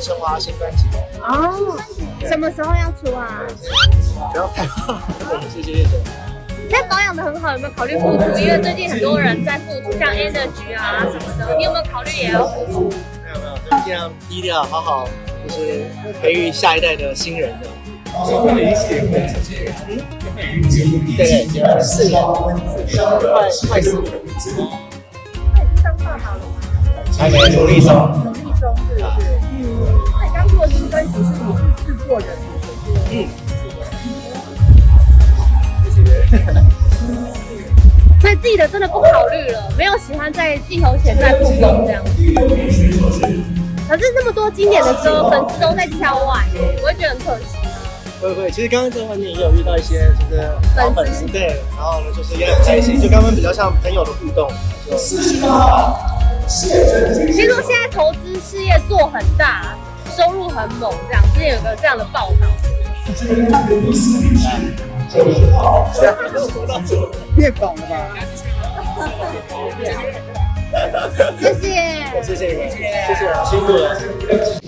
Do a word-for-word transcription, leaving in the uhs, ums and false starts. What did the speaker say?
生花新专辑哦。什么时候要出啊？不要太忙，谢谢谢谢。那保养的很好，有没有考虑复出？因为最近很多人在复出，像 Energy 啊什么的，你有没有考虑也要复出？没有没有，就尽量低调，好好就是培育下一代的新人的。 所以自己的真的不考虑了，没有喜欢在镜头前再互动这样。 可是那么多经典的歌，粉丝都在敲碗，不会觉得很可惜吗？不会不会，其实刚刚在外面也有遇到一些就是老粉丝对，然后呢就是也很开心，就刚刚比较像朋友的互动。听说现在投资事业做很大，收入很猛，这样之前有个这样的报道。变广了吧？ 谢谢，谢谢你们，谢谢，辛苦了。